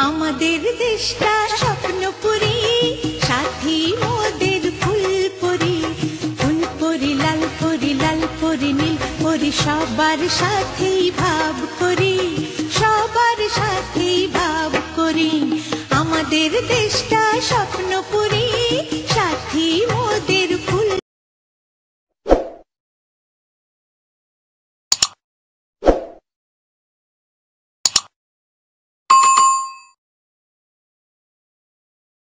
आमादेर देशटा स्वप्नपुरी साथी मोदेर फुलपुरी फुलपुरी लाल पुरी नील पुरी सबार साथेई भाव करी सबार साथेई भाव करी आमादेर देशटा स्वप्नपुरी।